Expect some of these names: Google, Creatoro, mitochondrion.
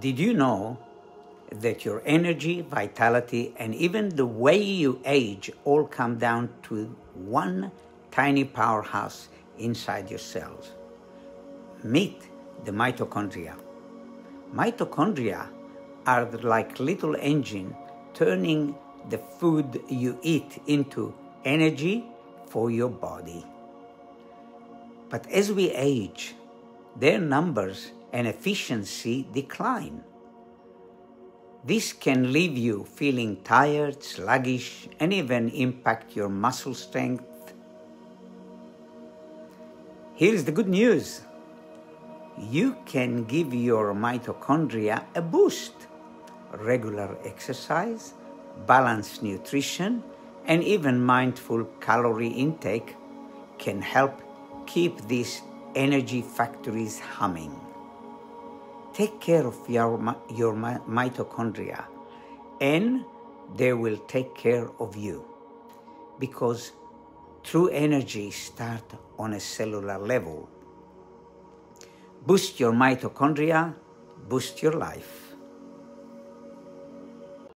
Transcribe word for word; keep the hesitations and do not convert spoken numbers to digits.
Did you know that your energy, vitality, and even the way you age all come down to one tiny powerhouse inside your cells? Meet the mitochondria. Mitochondria are like little engine turning the food you eat into energy for your body. But as we age, their numbers and efficiency decline. This can leave you feeling tired, sluggish, and even impact your muscle strength. Here's the good news. You can give your mitochondria a boost. Regular exercise, balanced nutrition, and even mindful calorie intake can help keep these energy factories humming. Take care of your, your mitochondria, and they will take care of you, because true energy starts on a cellular level. Boost your mitochondria, boost your life.